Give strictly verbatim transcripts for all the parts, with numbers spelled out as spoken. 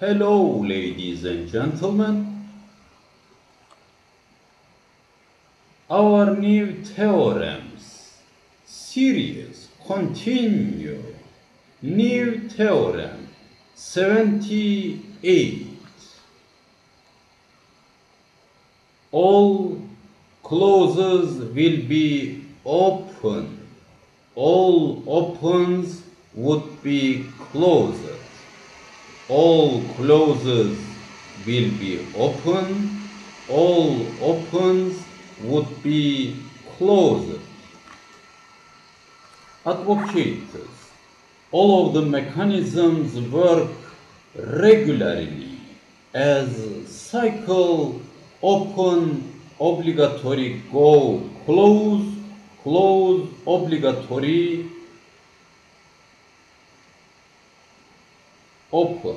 Hello, ladies and gentlemen. Our new theorems series continue. New theorem seventy-eight. All closes will be open. All opens would be closed. All closes will be open. All opens would be closed. Advocates. All of the mechanisms work regularly as cycle open, obligatory, go, close, close, obligatory, open,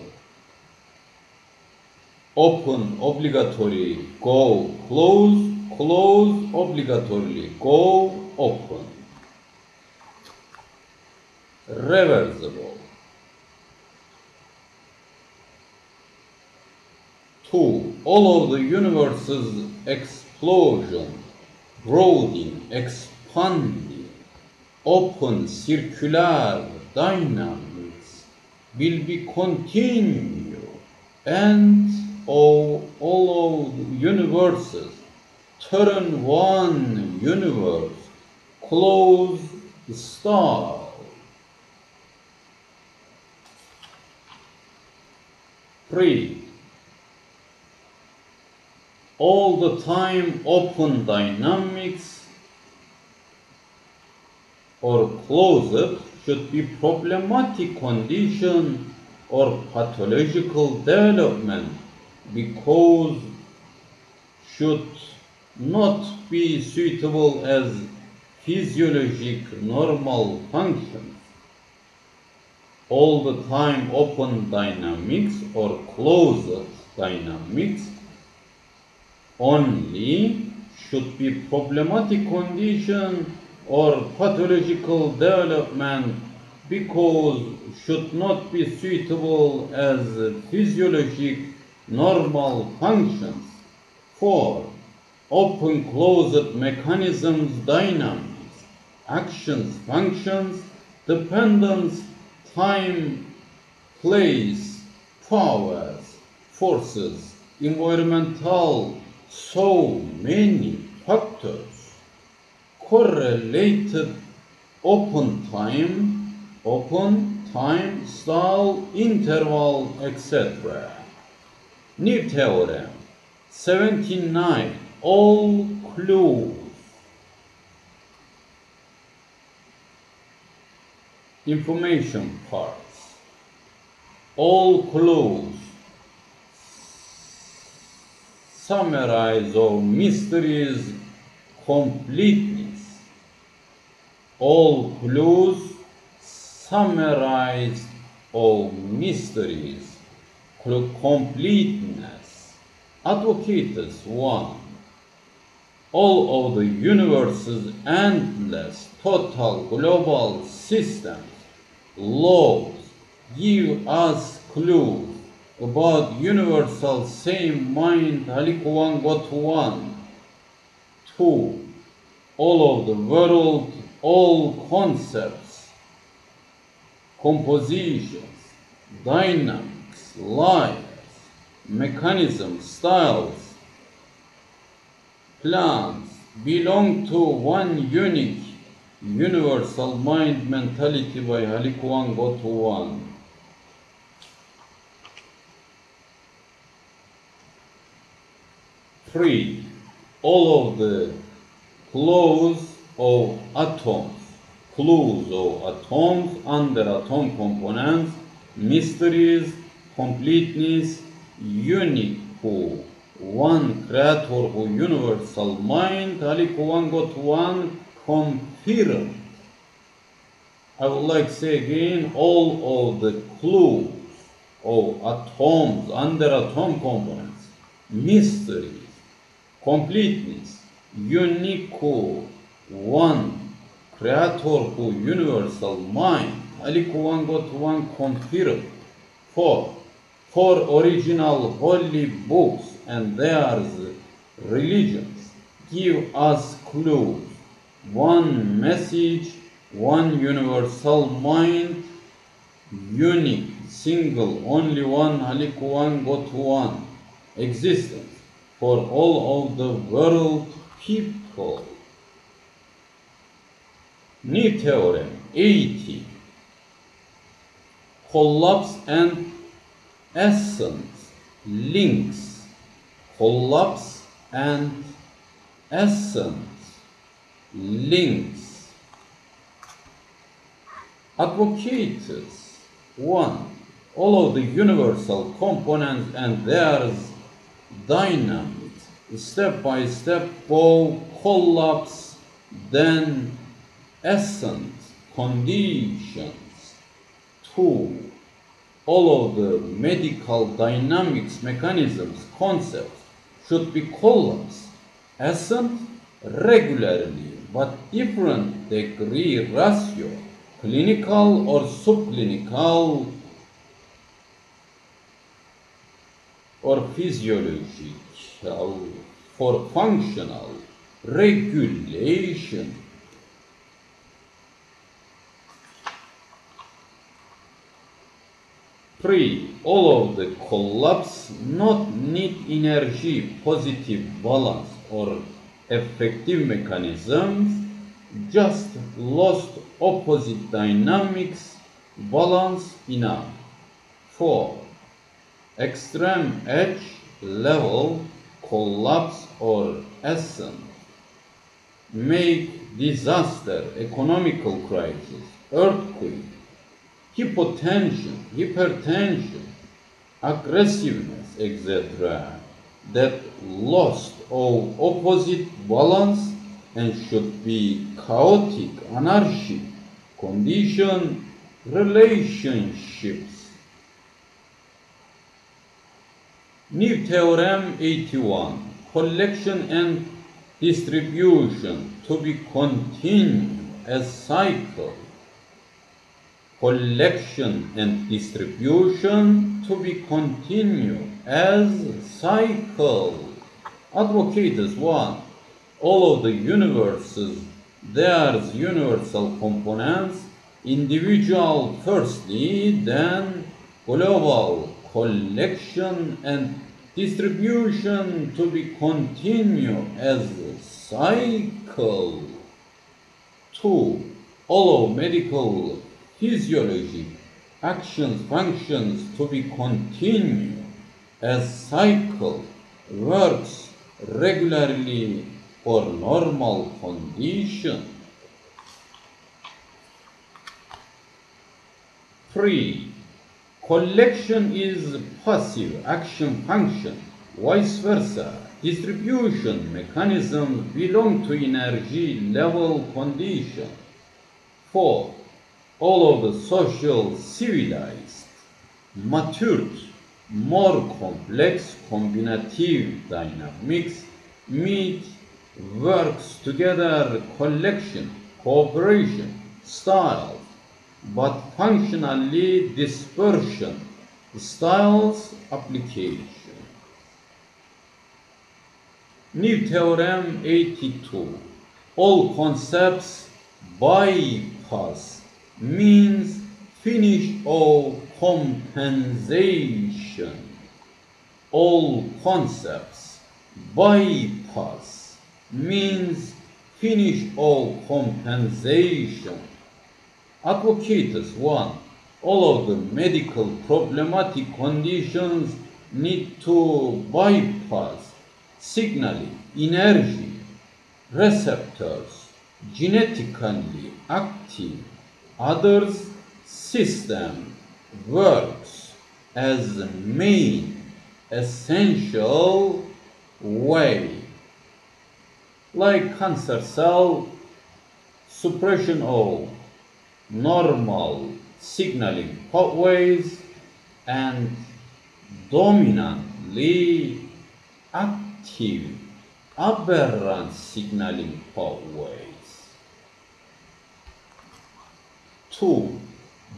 open, obligatory, go, close, close, obligatory, go, open. Reversible. Two. All of the universe's explosion, broadening, expanding, open, circular dynamics will be continued, and all, all of the universes turn one universe, close star. Three. All the time open dynamics or closed should be problematic condition or pathological development because should not be suitable as physiologic normal function. All the time open dynamics or closed dynamics only should be problematic condition or pathological development because should not be suitable as physiologic normal functions. Four. Open closed mechanisms, dynamics, actions, functions, dependence, time, place, powers, forces, environmental, so many factors, correlated open time, open time, stall, interval, et cetera. New theorem seventy-nine. All clues. Information parts. All clues summarize our mysteries completeness. All clues summarize our mysteries completeness. Advocates one. All of the universe's endless total global system laws give us clues about universal same mind Halikuvan Gotuvan. Two. All of the world, all concepts, compositions, dynamics, lives, mechanisms, styles, plans belong to one unique universal mind mentality by Halikuvan Gotuvan. Three. All of the clues of atoms, clues of atoms, under atom components, mysteries, completeness, unique who, one creator who universal mind, Halikuvan Gotuvan confirmed. I would like to say again, all of the clues of atoms, under atom components, mysteries, completeness, unique, one, creator who universal mind, Halikuvan Gotuvan confirmed. Four. four original holy books and their religions give us clues, one message, one universal mind, unique, single, only one, Halik one, God one, existence for all of the world people. New theorem eighty. Collapse and essence links. Collapse and essence links. Advocates one. All of the universal components and their dynamics, step by step, bow, collapse, then essence, conditions. Two. All of the medical dynamics, mechanisms, concepts should be collapsed, essence regularly, but different degree ratio, clinical or subclinical or physiological, for functional regulation. Three. All of the collapse not need energy, positive balance or effective mechanisms, just lost opposite dynamics, balance enough. Four. Extreme edge level collapse or essence make disaster, economical crisis, earthquake, hypotension, hypertension, aggressiveness, et cetera, that lost all opposite balance and should be chaotic, anarchic condition, relationships. New theorem eighty-one. Collection and distribution to be continued as cycle. Collection and distribution to be continued as cycle. Advocates one. All of the universes, their universal components, individual firstly, then global collection and distribution to be continued as cycle. Two. All of medical physiology, actions, functions to be continued as cycle, works regularly for normal condition. Three. Collection is passive action function, vice versa. Distribution mechanisms belong to energy level condition. Four. All of the social, civilized, matured, more complex combinative dynamics meet, works together, collection, cooperation, style, but functionally dispersion, styles, application. New theorem eighty-two. All concepts bypass means finish all compensation. All concepts bypass means finish all compensation. Advocates one. All of the medical problematic conditions need to bypass signaling, energy, receptors, genetically active. Others system works as main essential way, like cancer cell suppression of normal signaling pathways and dominantly active aberrant signaling pathways. Two.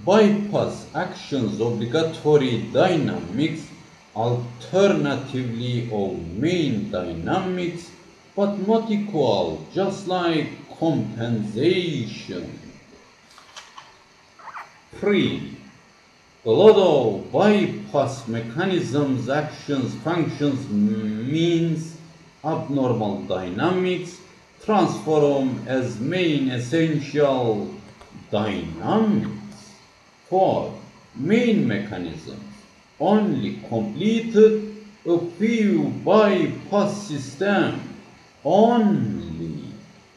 bypass actions obligatory dynamics, alternatively or main dynamics, but not equal, just like compensation. three. A lot of bypass mechanisms, actions, functions, means, abnormal dynamics, transform as main essential dynamics. four. Main mechanisms only completed a few bypass systems, only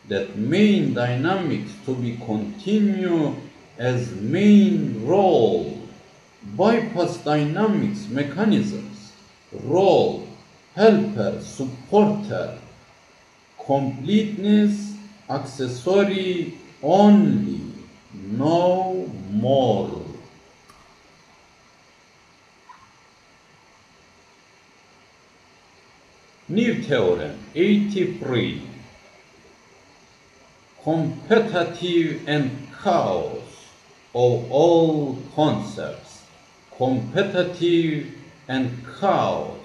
that main dynamics to be continued as main role. Bypass dynamics mechanisms, role, helper, supporter, completeness, accessory, only, no more. New theorem eighty-three. Competitive and chaos of all concepts. Competitive and chaos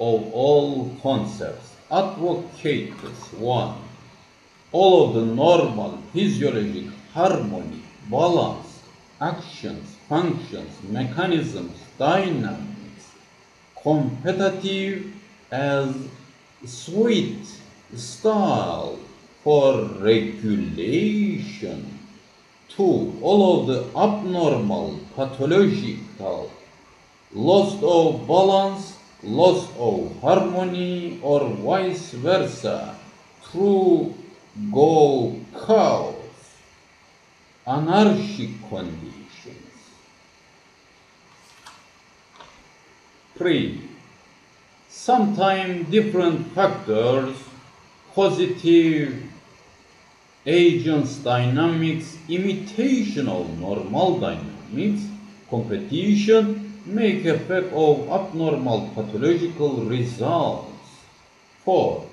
of all concepts. Advocates one. All of the normal physiologic harmony, balance, actions, functions, mechanisms, dynamics, competitive as sweet style for regulation. Two. All of the abnormal, pathological, loss of balance, loss of harmony, or vice versa, through go chaos, anarchic conditions. Three. Sometimes different factors, positive agents, dynamics, imitation of normal dynamics, competition, make effect of abnormal pathological results. four.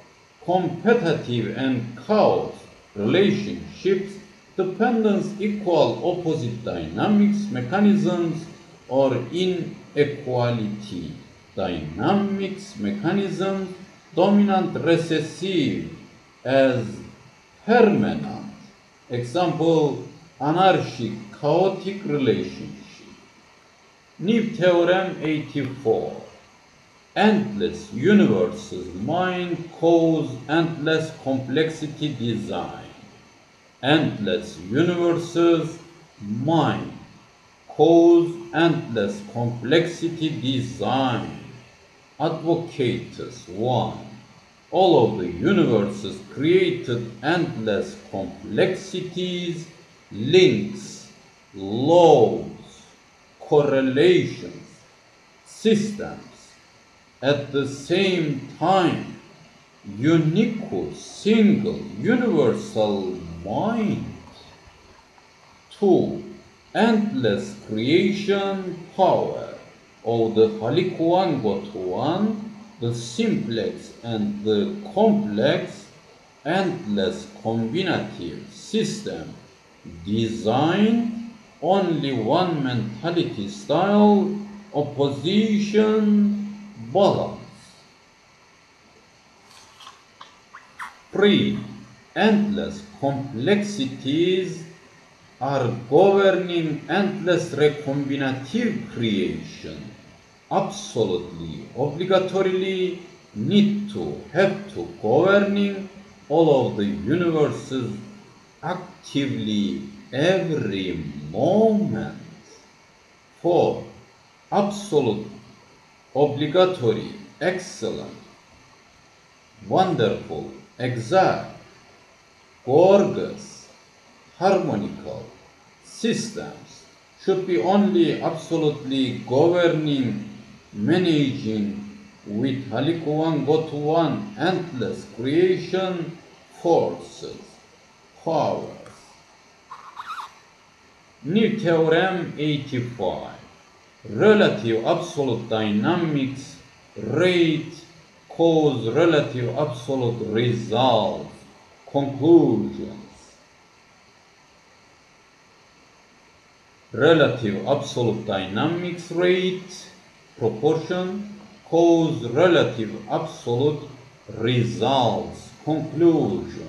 Competitive and chaos relationships, dependence equal opposite dynamics, mechanisms, or inequality dynamics, mechanisms, dominant recessive as permanent. Example, anarchic, chaotic relationship. New theorem eighty-four. Endless universes, mind cause endless complexity design. Endless universes, mind cause endless complexity design. Advocates one. All of the universes created endless complexities, links, laws, correlations, systems at the same time. Unique, single, universal mind. Two. Endless creation power of the Halikuangotuan, the simplex and the complex, endless combinative system design, only one mentality style, opposition, balance. Three. Endless complexities are governing endless recombinative creation. Absolutely, obligatorily, need to, have to, governing all of the universes actively every moment. four. Absolute, obligatory, excellent, wonderful, exact, gorgeous, harmonical systems should be only absolutely governing, managing with Halikuan-Gotuan endless creation forces, powers. New theorem eighty-five. Relative absolute dynamics, rate, cause relative absolute results, conclusions. relative absolute dynamics rate proportion cause relative absolute results, conclusions.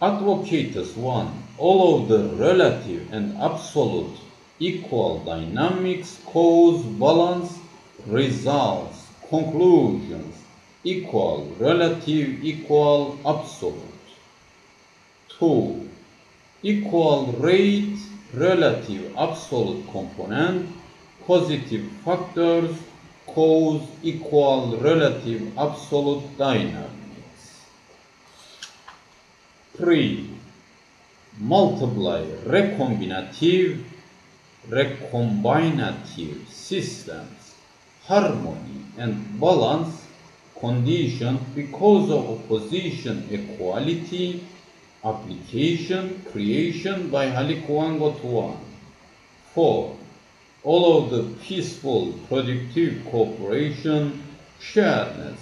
Advocates one. All of the relative and absolute equal dynamics cause balance, results, conclusions, equal, relative, equal, absolute. two. Equal rate, relative, absolute component, positive factors cause equal, relative, absolute dynamics. three. Multiply recombinative, recombinative systems, harmony and balance condition because of opposition equality, application, creation by Halikuan Gotuan. four. All of the peaceful, productive cooperation, sharedness,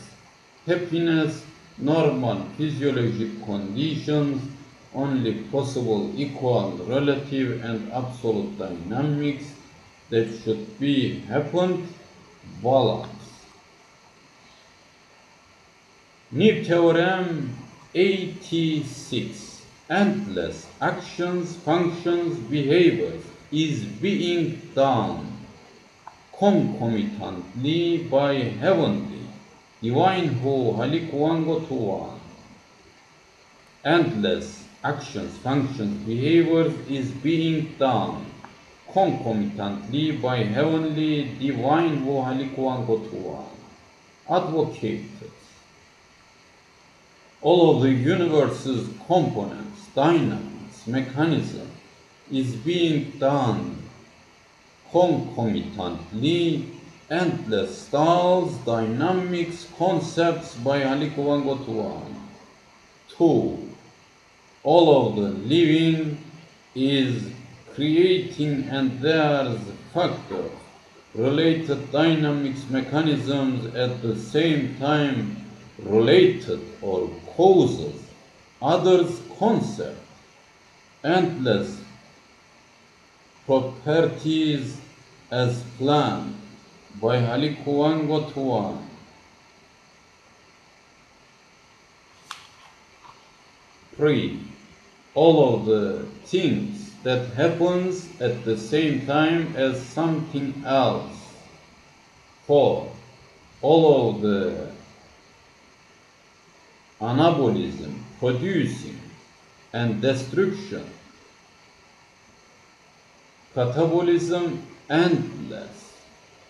happiness, normal physiologic conditions, only possible equal, relative and absolute dynamics that should be happened, balance. New theorem eighty-six. Endless actions, functions, behaviors is being done concomitantly by heavenly, divine who Halikuan Gotuan. Endless actions, functions, behaviors is being done concomitantly by heavenly, divine who Halikuan Gotuan. Advocated. All of the universe's components, dynamics, mechanism is being done concomitantly, endless styles, dynamics, concepts by Halikuan Gotuan. two. All of the living is creating and there's factors, related dynamics, mechanisms at the same time, related or causes, others concept, endless properties as planned by Halikuan Gotuan. three. All of the things that happens at the same time as something else. four. All of the anabolism, producing and destruction, catabolism, endless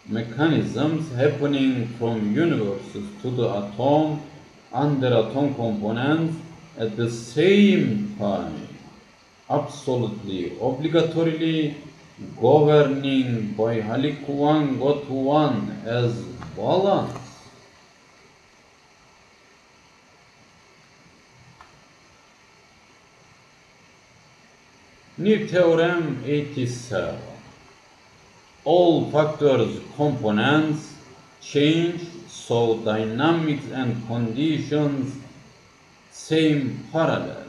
mechanisms happening from universes to the atom, under atom components at the same time, absolutely, obligatorily, governing by Halikuan Gotuan as balance. New theorem eighty-seven. All factors, components change, so dynamics and conditions same parallel.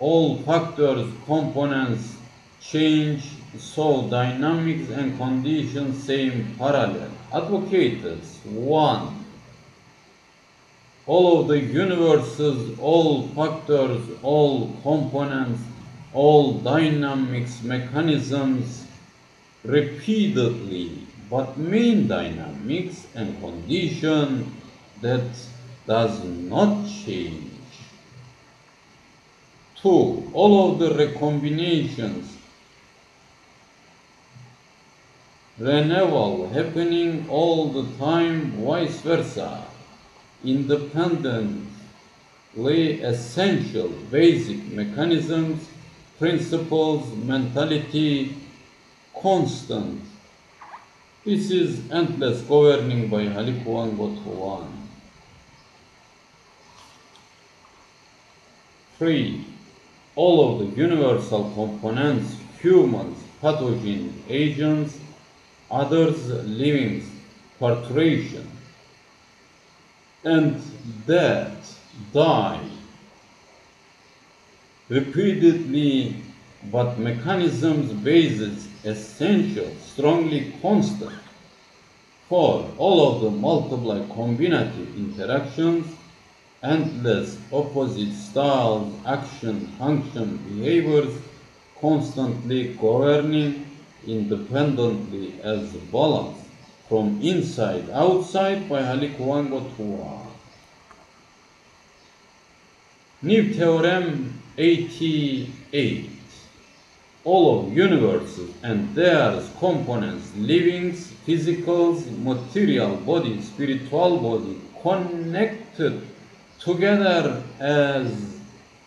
All factors, components change, so dynamics and conditions same parallel. Advocates one. All of the universes, all factors, all components, all dynamics, mechanisms repeatedly, but main dynamics and condition that does not change. two. All of the recombinations, renewal happening all the time, vice versa, independently essential basic mechanisms, principles, mentality, constant. This is endless governing by Halikuan Gotuan. three. All of the universal components, humans, pathogens, agents, others, livings, parturition, and death, die, repeatedly but mechanisms basis essential, strongly constant for all of the multiply combinative interactions, endless opposite styles, action, function, behaviors, constantly governing independently as balance from inside outside by Halikuangotua. New Theorem eighty-eight. All of universes and their components, livings, physicals, material body, spiritual body, connected together as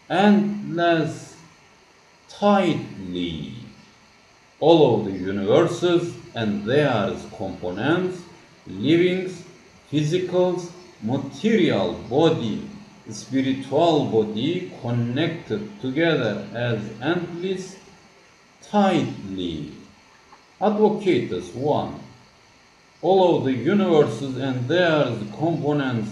endless tightly. All of the universes and their components, livings, physicals, material body, spiritual body, connected together as endless tightly. Advocatus one. All of the universes and their components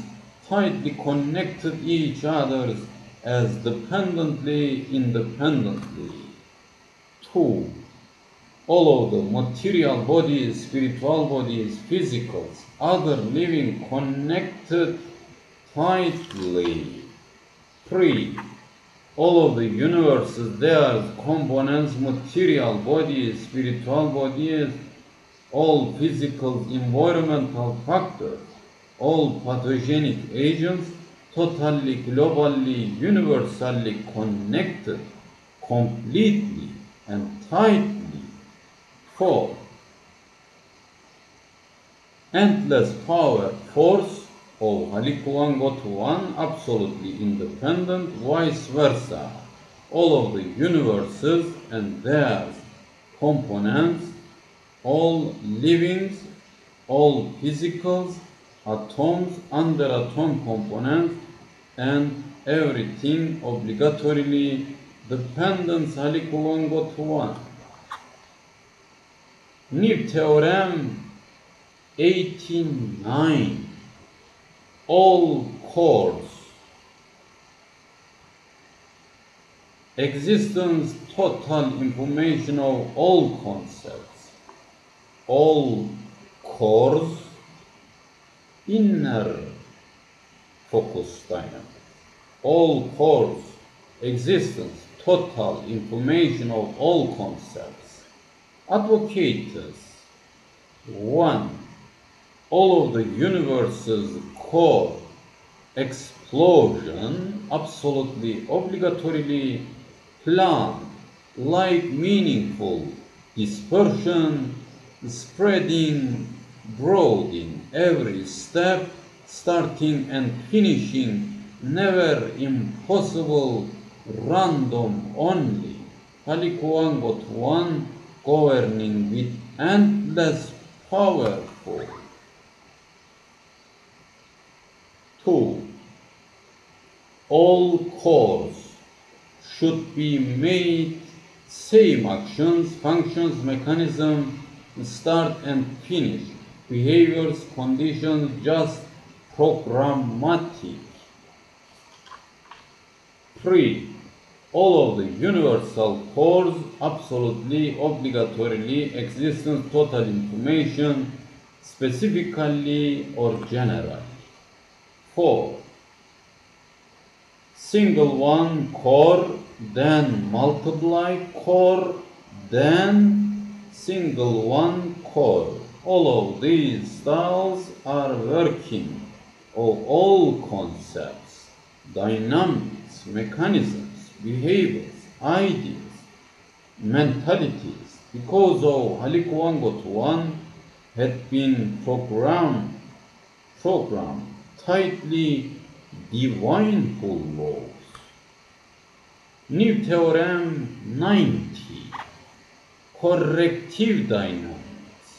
tightly connected each other as dependently independently. two. All of the material bodies, spiritual bodies, physicals, other living connected tightly. three. All of the universes, their components, material bodies, spiritual bodies, all physical environmental factors, all pathogenic agents, totally, globally, universally connected, completely and tightly. four. Endless power, force, of Halikuangotuan, absolutely independent, vice versa. All of the universes and their components, all livings, all physicals, atoms, under atom components, and everything obligatorily dependence Halikuangotuan. New Theorem eighty-nine. All cores. Existence, total information of all concepts. All cores, inner focus dynamics. All cores, existence, total information of all concepts. Advocatus one. All of the universe's core explosion, absolutely, obligatorily planned, like meaningful dispersion, spreading, broad in every step, starting and finishing, never impossible, random only. Halikuangotuan, governing with endless powerful. two. All cores should be made same actions, functions, mechanism, start and finish, behaviors, conditions, just programmatic. three. All of the universal cores, absolutely, obligatorily, existence, total information, specifically or generally. four. Single one core, then multiply core, then single one core. All of these styles are working of all concepts, dynamics, mechanisms, behaviors, ideas, mentalities, because of Halikuangotuan had been programmed, programmed. tightly divineful laws. New Theorem ninety. Corrective dynamics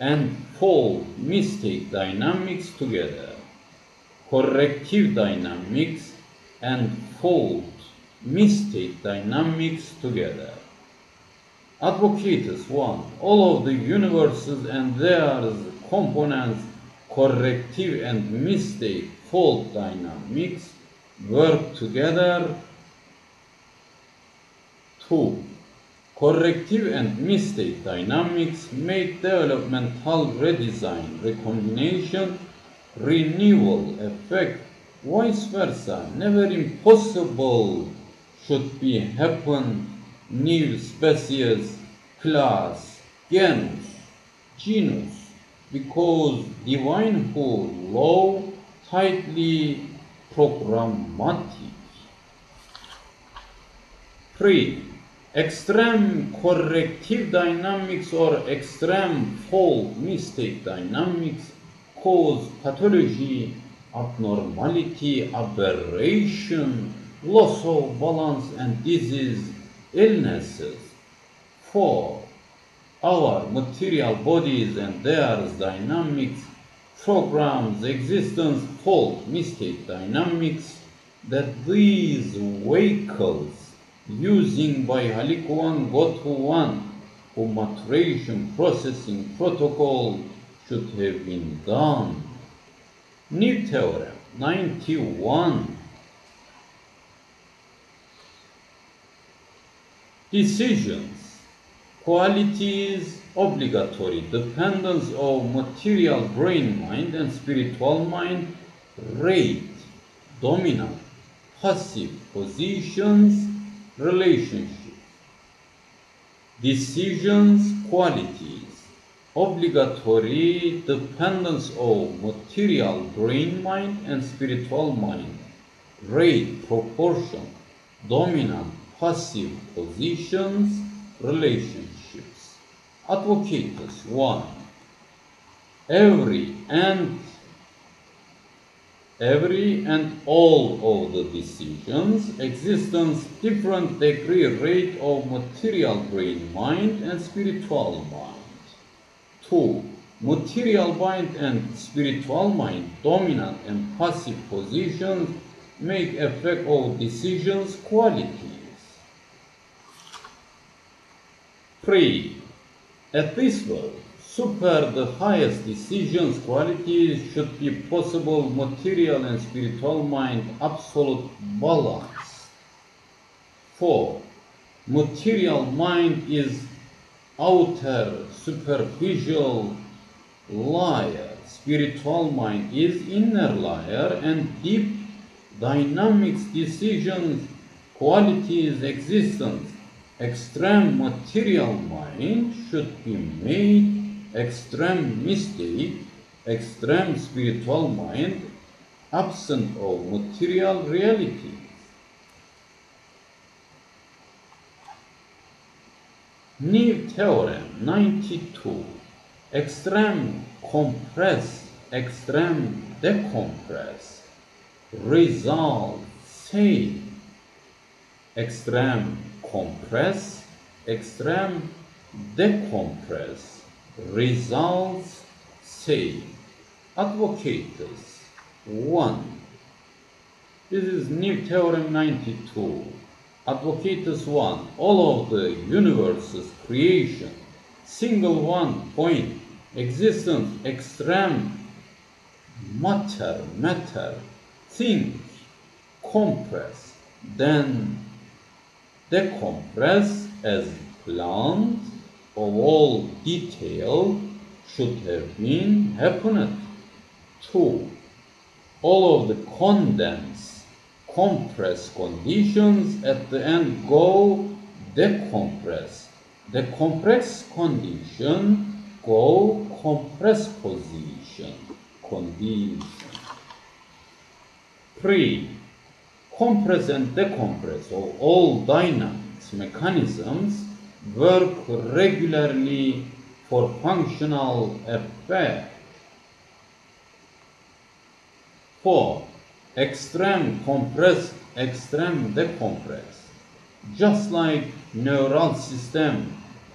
and fault mistake dynamics together. Corrective dynamics and fault mistake dynamics together. Advocatus one. All of the universes and their components, corrective and mistake fault dynamics work together. two. Corrective and mistake dynamics made developmental redesign, recombination, renewal effect, vice versa, never impossible should be happen, new species, class, genus, genus, because divine whole law tightly programmatic. three. Extreme corrective dynamics or extreme fault mistake dynamics cause pathology, abnormality, aberration, loss of balance and disease, illnesses. four. Our material bodies and their dynamics programs existence fault mistake dynamics that these vehicles using by Halikovan Gothovan for maturation processing protocol should have been done. New theorem ninety-one. Decisions, qualities, obligatory dependence of material brain mind and spiritual mind, rate, dominant, passive positions, relationship. Decisions, qualities, obligatory dependence of material brain mind and spiritual mind, rate, proportion, dominant, passive positions, relationships. Advocatus one. Every and Every and all of the decisions, existence, different degree rate of material brain mind and spiritual mind. two. Material mind and spiritual mind, dominant and passive positions, make effect of decisions, qualities. three. At this level, super the highest decisions, qualities should be possible, material and spiritual mind, absolute balance. four. Material mind is outer, superficial layer, spiritual mind is inner layer and deep dynamics, decisions, qualities, existence, extreme material mind should be made, extreme mistake, extreme spiritual mind, absent of material reality. New theorem ninety-two. Extreme compress, extreme decompress, result same. Extreme compress, extreme decompress, results say. Advocatus one. This is new theorem ninety-two. Advocatus one. All of the universe's creation, single one point, existence, extreme matter, matter, things, compress, then decompress as plant, of all detail should have been happened. two. All of the condense, compress conditions at the end go decompress. The compress condition go compress position condition. three. Compress and decompress of all dynamics mechanisms work regularly for functional effect. four. Extreme compress, extreme decompress. Just like neural system,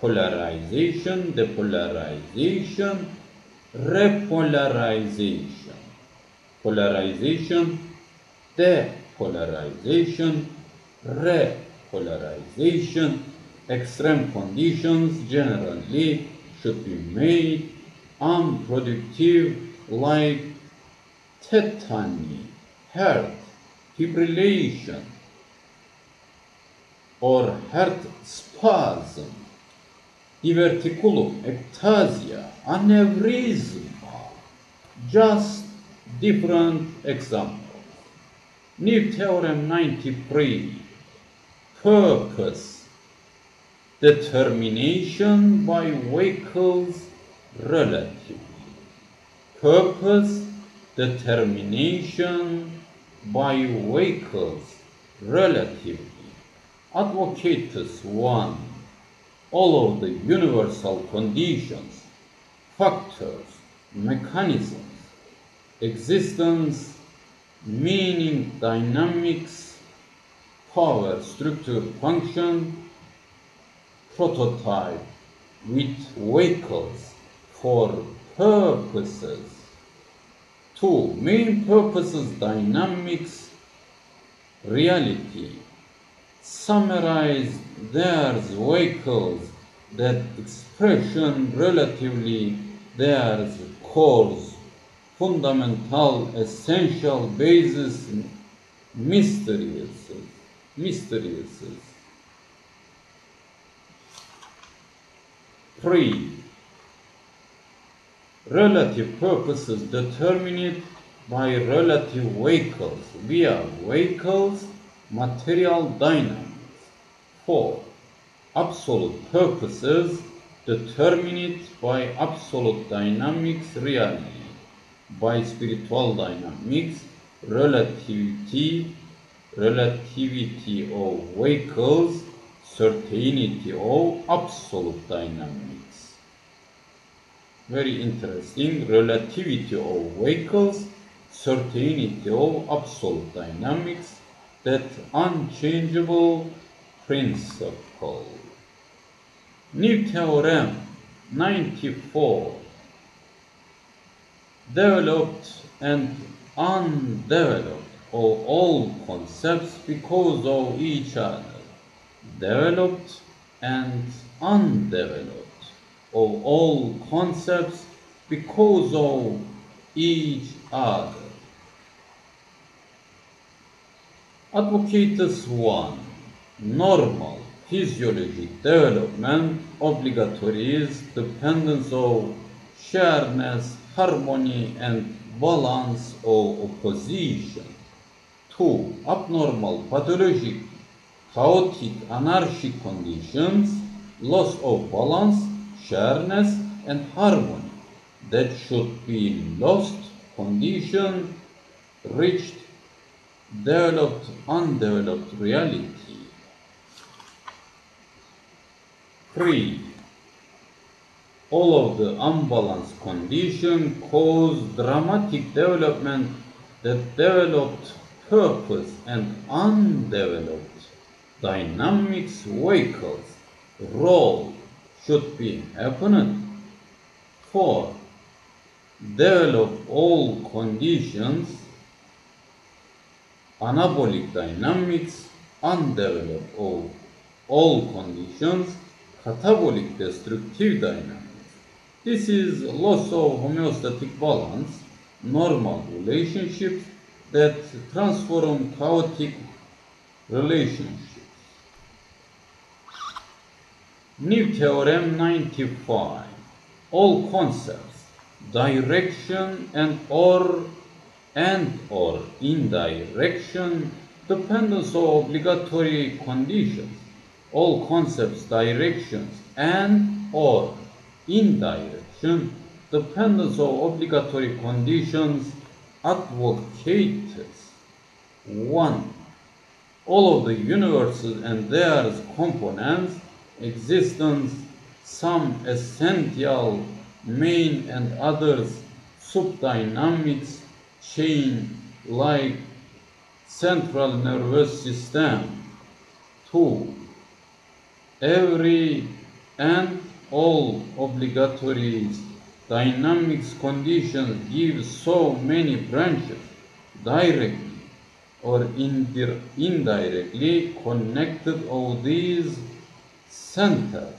polarization, depolarization, repolarization. Polarization, depolarization, repolarization. Extreme conditions generally should be made unproductive, like tetany, heart fibrillation, or heart spasm. diverticulum, ectasia, aneurysma, just different examples. New theorem ninety-three, purpose determination by Weikel's relative. Purpose determination by Weikel's relative. Advocatus one, all of the universal conditions, factors, mechanisms, existence, meaning, dynamics, power, structure, function, prototype with Weikel's for purposes. Two, main purposes, dynamics, reality. Summarize there's Weikel's, that expression relatively, there's cause, fundamental, essential, basis, mysterious, mysterious. Three, relative purposes determined by relative Weikel's via Weikel's material dynamics. Four, absolute purposes determined by absolute dynamics reality, by spiritual dynamics, relativity, relativity of Weikel's, certainty of absolute dynamics. Very interesting, relativity of Weikel's, certainty of absolute dynamics, that unchangeable principle. New theorem ninety-four, developed and undeveloped of all concepts because of each other. Developed and undeveloped of all concepts because of each other. Advocatus one, normal physiologic development obligatories dependence of shareness, harmony and balance of opposition. Two, abnormal, pathologic, chaotic, anarchic conditions, loss of balance, shareness and harmony that should be lost, condition, reached, developed, undeveloped reality. Three, all of the unbalanced condition caused dramatic development that developed purpose and undeveloped dynamics Weikel's role should be happened. Four, develop all conditions, anabolic dynamics, undeveloped all, all conditions, catabolic destructive dynamics. This is loss of homeostatic balance, normal relationships that transform chaotic relationships. New theorem ninety-five. All concepts, direction and or and or indirection, dependence of obligatory conditions. All concepts, directions and or indirection, dependence of obligatory conditions, advocates. One, all of the universes and their components, existence, some essential, main and others, subdynamics, chain, like central nervous system. Two, every and all obligatory dynamics conditions give so many branches, directly or indir indirectly connected of these centers.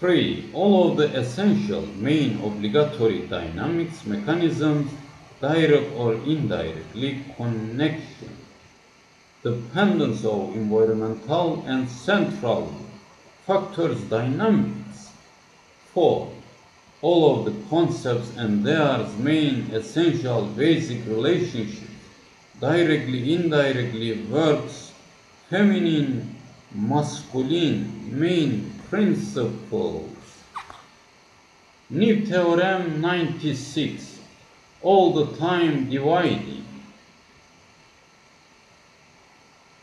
Three, all of the essential main obligatory dynamics mechanisms, direct or indirectly connection dependence of environmental and central factors dynamics. Four. All of the concepts and their main essential basic relationships directly, indirectly works feminine, masculine main principles. New Theorem ninety-six. All the time dividing,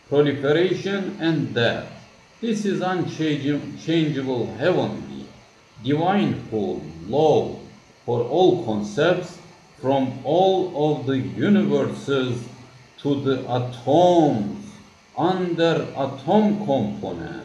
proliferation and death. This is unchangeable heavenly, divine pool, law for all concepts from all of the universes to the atoms under atom components.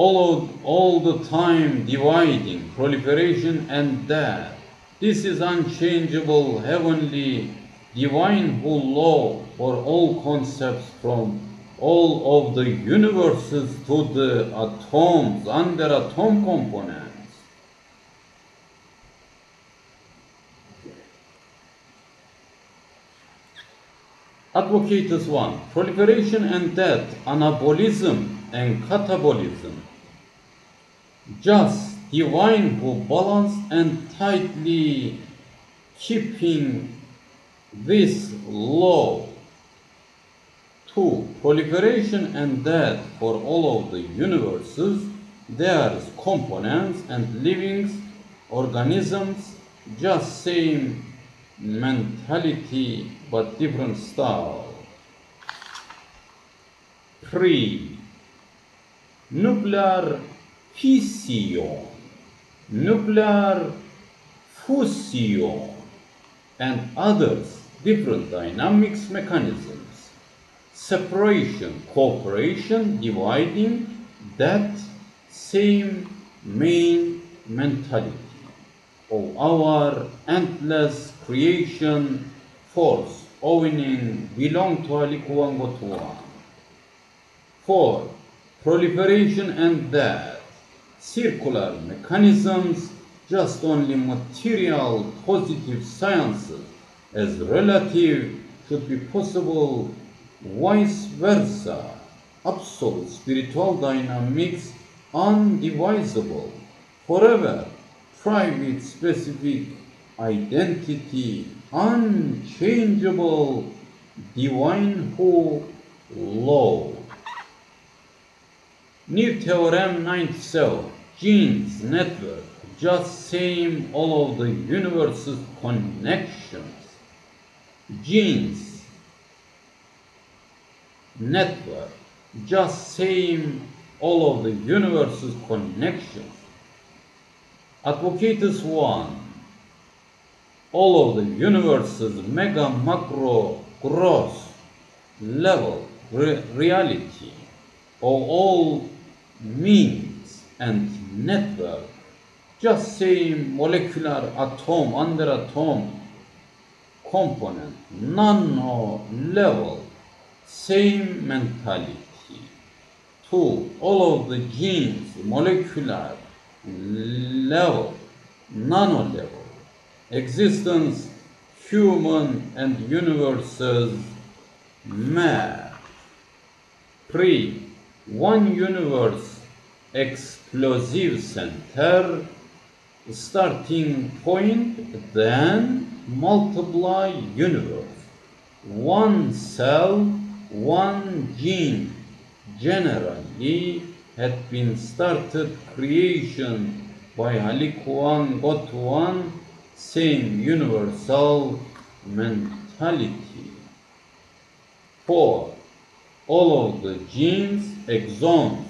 All, of, all the time dividing, proliferation and death. This is unchangeable heavenly divine law for all concepts from all of the universes to the atoms under atom components. Advocatus one. Proliferation and death, anabolism and catabolism. Just, divine who balance and tightly keeping this law. Two. Proliferation and death for all of the universes, their components and livings, organisms, just same mentality but different style. Three. Nuclear fission, nuclear fusion, and others different dynamics mechanisms. Separation, cooperation, dividing, that same main mentality of our endless creation force, owning belong to Ali Kuvangotua. Four. Proliferation and death. Circular mechanisms, just only material positive sciences as relative should be possible, vice versa. Absolute spiritual dynamics, undivisible, forever private specific identity, unchangeable divine whole law. New Theorem ninety-seven. Genes, network, just same all of the universe's connections. Genes, network, just same all of the universe's connections. Advocatus one. All of the universe's mega, macro, gross level re reality of all means and network, just same molecular, atom, under atom component, nano level, same mentality. Two. All of the genes, molecular level, nano level, existence, human and universes map. Three. One universe, explosive center, starting point, then multiply universe. One cell, one gene, generally had been started creation by Halikuan Gotuan, same universal mentality. Four. All of the genes, exons,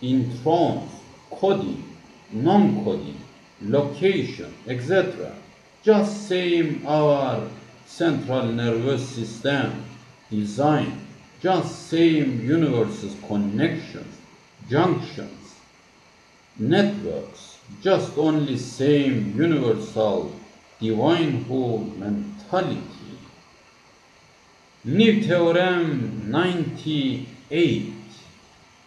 introns, coding, non-coding, location, et cetera, just same our central nervous system design, just same universes connections, junctions, networks, just only same universal divine whole mentality. New Theorem ninety-eight.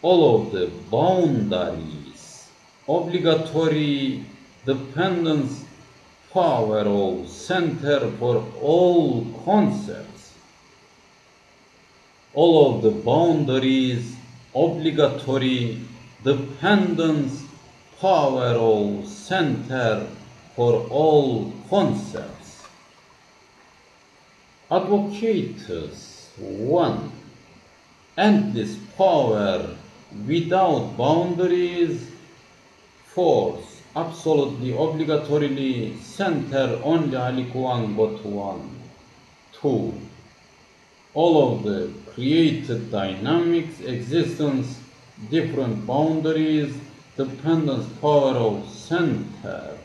All of the boundaries, obligatory dependence Powerful center for all concepts. All of the boundaries, obligatory, dependence, powerful center for all concepts. Advocates one. Endless power without boundaries, force absolutely, obligatorily, center only Alikuan Botuan. Two. All of the created dynamics, existence, different boundaries, dependence, power of center.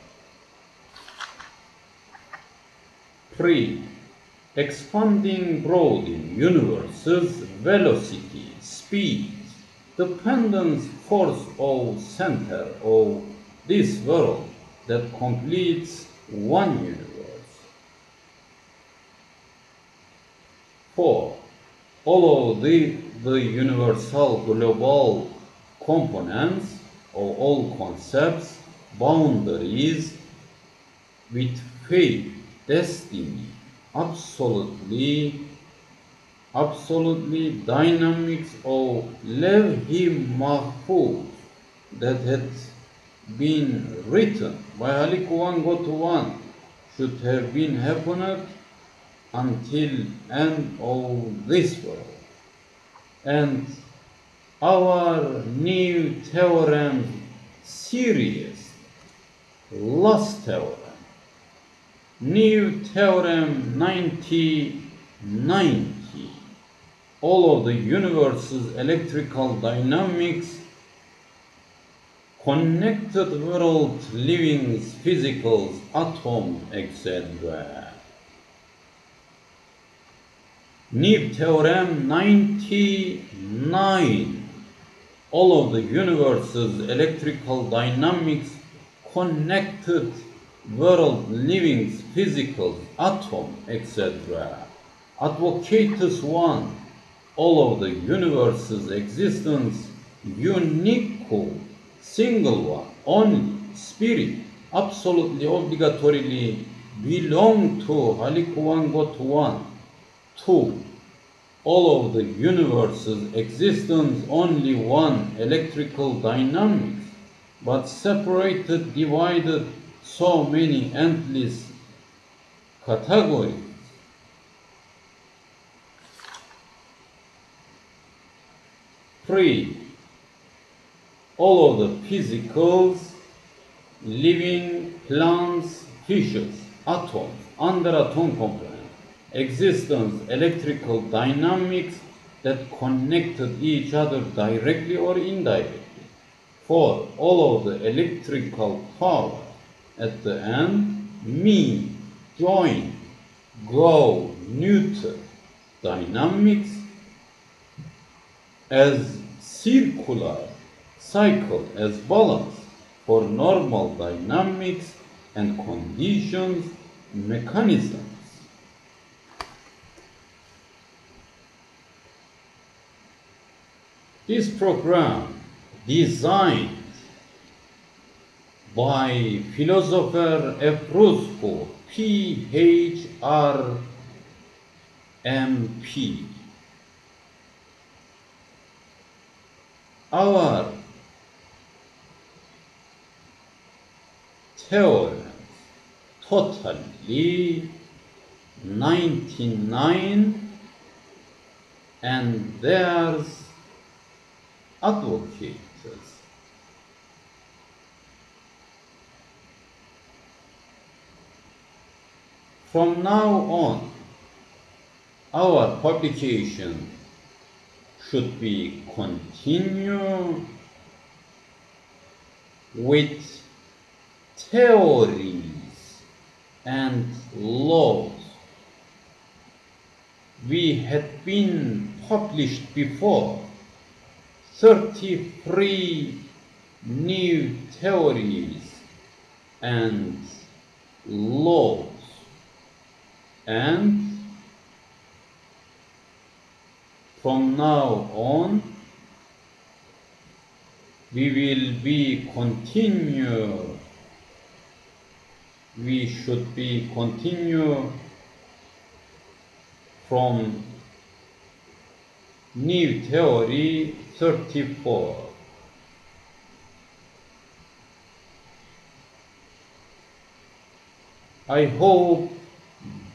Three. Expanding broad in universes, velocity, speed, dependence, force of center of this world that completes one universe. Four. All of the, the universal global components of all concepts, boundaries, with fate, destiny, absolutely, absolutely dynamics of levh-i mahfuz that had been written by Alikuan Gotuan should have been happened until end of this world. And our new theorem series, last theorem, new theorem ninety ninety, all of the universe's electrical dynamics, connected world, livings, physicals, atom, et cetera. New theorem ninety-nine. All of the universe's electrical dynamics, connected world, livings, physicals, atom, et cetera. Advocatus one. All of the universe's existence, unique, single one, only, spirit, absolutely, obligatorily, belong to Alikuan Gotuan. Two. All of the universe's existence, only one, electrical dynamics, but separated, divided, so many endless categories. Three. All of the physicals, living, plants, fishes, atoms, under atom component, existence, electrical dynamics that connected each other directly or indirectly. Four. All of the electrical power at the end, me, join, go, neutral, dynamics as circular, cycle as balance for normal dynamics and conditions, mechanisms. This program, designed by philosopher EFRUZHU, P H R M P. Our theorems, totally ninety-nine, and there's advocates. From now on, our publication should be continued with theories and laws we had been published before. Thirty-three new theories and laws and from now on we will be continue we should be continue from new theory thirty-four. I hope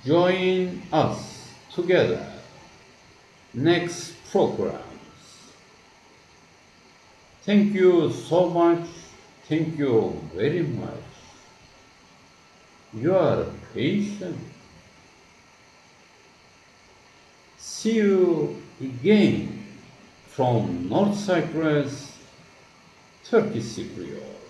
join us together next programs. Thank you so much. Thank you very much. You are patient. See you again from North Cyprus, Turkish Cypriot.